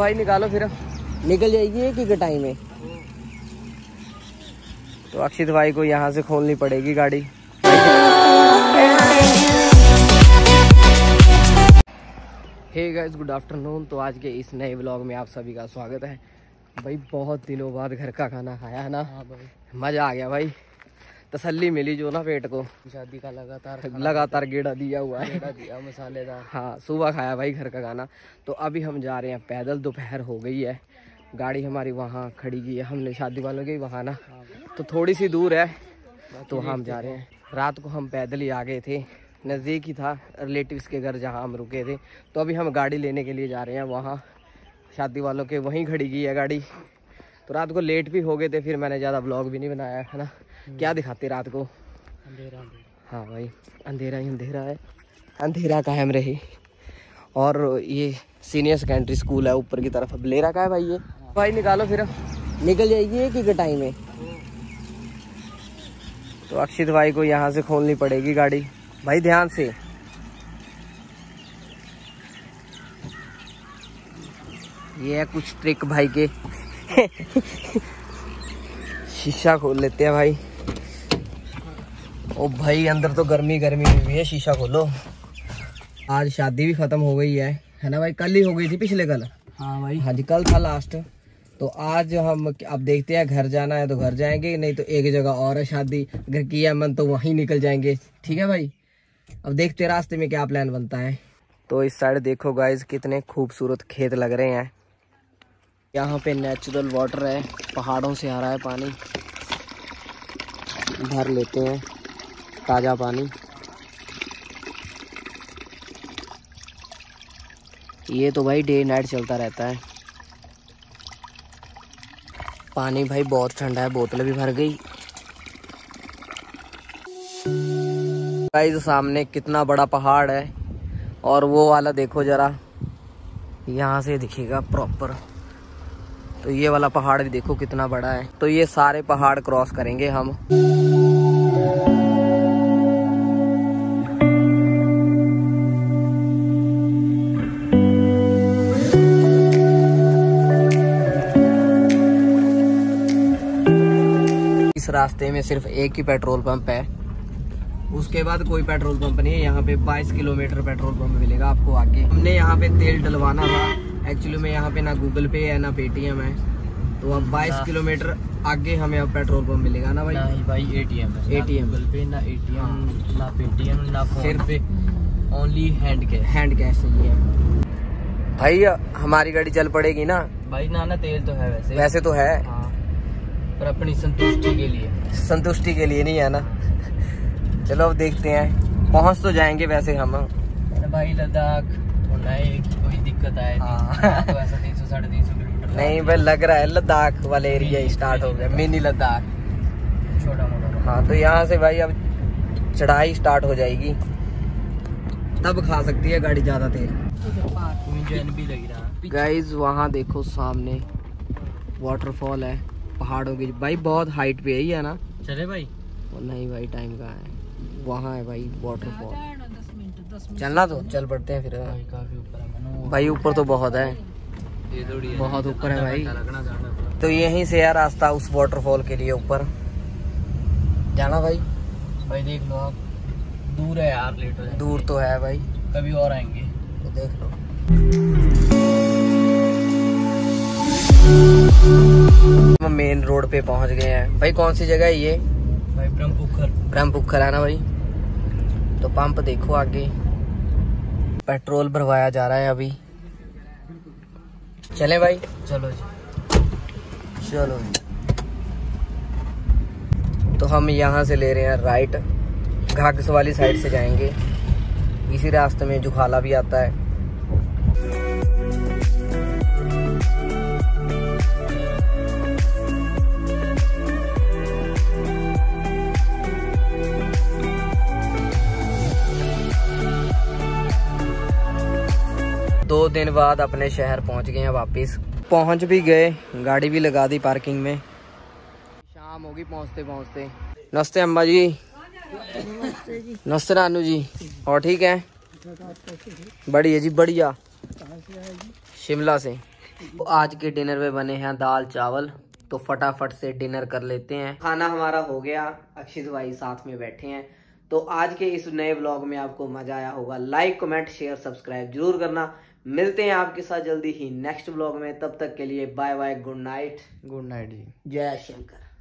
भाई निकालो फिर निकल जाएगी एक ही कटाई में। तो अक्षित भाई को यहाँ से खोलनी पड़ेगी गाड़ी। Hey guys good afternoon. तो आज के इस नए व्लॉग में आप सभी का स्वागत है। भाई बहुत दिनों बाद घर का खाना खाया है ना। हाँ भाई मज़ा आ गया भाई, तसल्ली मिली जो ना पेट को। शादी का लगातार गेड़ा दिया हुआ है, गेड़ा दिया मसालेदार। हाँ सुबह खाया भाई घर का खाना। तो अभी हम जा रहे हैं पैदल, दोपहर हो गई है। गाड़ी हमारी वहाँ खड़ी की है, हमने शादी वालों के वहाँ ना, तो थोड़ी सी दूर है तो हम जा रहे हैं। रात को हम पैदल ही आ गए थे, नज़दीक ही था रिलेटिव्स के घर जहाँ हम रुके थे। तो अभी हम गाड़ी लेने के लिए जा रहे हैं, वहाँ शादी वालों के वहीं खड़ी की है गाड़ी। तो रात को लेट भी हो गए थे, फिर मैंने ज़्यादा ब्लॉग भी नहीं बनाया है ना। क्या दिखाते रात को, अंधेरा। हाँ भाई अंधेरा ही अंधेरा है, अंधेरा कायम रहे। और ये सीनियर सेकेंडरी स्कूल है ऊपर की तरफ, अब ले रखा है भाई ये। भाई निकालो फिर निकल जाएगी एक ही कटाई में। तो अक्षित भाई को यहाँ से खोलनी पड़ेगी गाड़ी। भाई ध्यान से। ये है कुछ ट्रिक भाई के। शीशा खोल लेते हैं भाई। ओ भाई अंदर तो गर्मी गर्मी में भी है, शीशा खोलो। आज शादी भी खत्म हो गई है ना भाई, कल ही हो गई थी पिछले कल। हाँ भाई हाँ जी कल था लास्ट। तो आज हम अब देखते हैं, घर जाना है तो घर जाएंगे, नहीं तो एक जगह और है शादी, अगर किया मन तो वहीं निकल जाएंगे। ठीक है भाई, अब देखते हैं रास्ते में क्या प्लान बनता है। तो इस साइड देखो गाइज कितने खूबसूरत खेत लग रहे हैं। यहाँ पे नेचुरल वाटर है, पहाड़ों से आ रहा है पानी, भर लेते हैं ताज़ा पानी। ये तो भाई डे नाइट चलता रहता है पानी। भाई बहुत ठंडा है, बोतल भी भर गई। गाइस सामने कितना बड़ा पहाड़ है, और वो वाला देखो जरा, यहाँ से दिखेगा प्रॉपर। तो ये वाला पहाड़ भी देखो कितना बड़ा है। तो ये सारे पहाड़ क्रॉस करेंगे हम। इस रास्ते में सिर्फ एक ही पेट्रोल पंप है, उसके बाद कोई पेट्रोल पंप नहीं है। यहाँ पे 22 किलोमीटर पेट्रोल पंप मिलेगा आपको आगे। हमने यहाँ पे तेल डलवाना था एक्चुअली में, यहाँ पे ना गूगल पे है ना पेटीएम है। तो अब 22 किलोमीटर आगे हमें अब पेट्रोल पंप मिलेगा ना भाई। नहीं भाई एटीएम है, एटीएम गूगल पे ना एटीएम ना पेटीएम ना PhonePe, only hand cash. Hand cash ही है भाई। हमारी गाड़ी चल पड़ेगी ना भाई। ना तेल तो है वैसे तो है, पर अपनी संतुष्टि के लिए, संतुष्टि के लिए नहीं है ना। चलो अब देखते हैं, पहुँच तो जाएंगे वैसे हम भाई लद्दाख। कोई दिक्कत आए तो ऐसा 300-350 किलोमीटर नहीं भाई, लग रहा है लद्दाख वाला एरिया स्टार्ट हो गया, मिनी लद्दाख छोटा मोटा। हाँ तो यहाँ से भाई अब चढ़ाई स्टार्ट हो जाएगी, तब खा सकती है गाड़ी ज्यादा तेल। गाइस वहाँ देखो सामने वाटरफॉल है पहाड़ों की भाई, बहुत हाइट पे ही है ना। चले भाई नहीं भाई टाइम कहाँ है, वहाँ है भाई वाटरफॉल। चलना तो चल पड़ते हैं फिर भाई, ऊपर तो बहुत है, बहुत ऊपर है भाई। तो यहीं से यार रास्ता उस वाटरफॉल के लिए ऊपर जाना भाई। भाई देख लो आप, दूर है यार, लेटर दूर तो है भाई, कभी और आएंगे तो देख लो। हम मेन रोड पे पहुंच गए हैं भाई। कौन सी जगह है ये भाई? ब्रह्मपुखर। ब्रह्मपुखर है ना भाई। तो पंप देखो आगे, पेट्रोल भरवाया जा रहा है अभी। चले भाई चलो जी। चलो जी। तो हम यहाँ से ले रहे हैं राइट, घाघस वाली साइड से जाएंगे। इसी रास्ते में जुखाला भी आता है। दो दिन बाद अपने शहर पहुंच गए हैं वापस, पहुंच भी गए, गाड़ी भी लगा दी पार्किंग में। शाम होगी पहुंचते पहुंचते। नमस्ते अम्मा जी। नमस्ते रानू जी। और ठीक है? बढ़िया जी बढ़िया। शिमला से। तो आज के डिनर में बने हैं दाल चावल, तो फटाफट से डिनर कर लेते हैं। खाना हमारा हो गया, अक्षित भाई साथ में बैठे हैं। तो आज के इस नए व्लॉग में आपको मजा आया होगा। लाइक कमेंट शेयर सब्सक्राइब जरूर करना। मिलते हैं आपके साथ जल्दी ही नेक्स्ट व्लॉग में, तब तक के लिए bye bye, good night. Good night जी, जय शंकर।